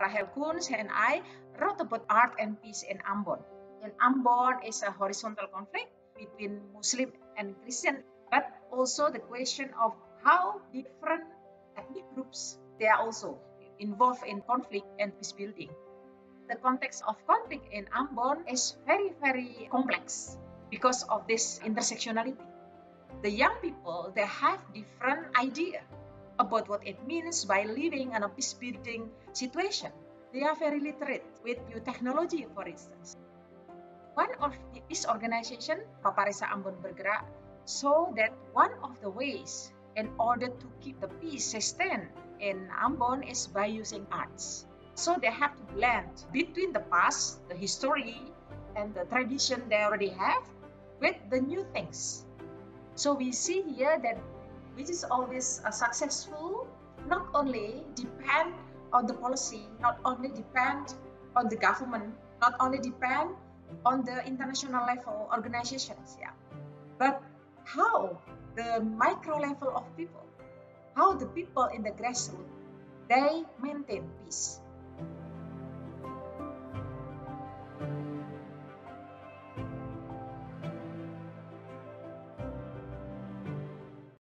Rahel Kunz and I wrote about art and peace in Ambon. In Ambon is a horizontal conflict between Muslim and Christian, but also the question of how different ethnic groups they are also involved in conflict and peace building. The context of conflict in Ambon is very complex because of this intersectionality. The young people, they have different idea about what it means by living in a peace-building situation. They are very literate with new technology, for instance. One of this organization, Paparisa Ambon Bergerak, saw that one of the ways in order to keep the peace sustained in Ambon is by using arts. So they have to blend between the past, the history, and the tradition they already have with the new things. So we see here that which is always successful, not only depend on the policy, not only depend on the government, not only depend on the international level organizations, but how the micro level of people, how the people in the grassroots, they maintain peace.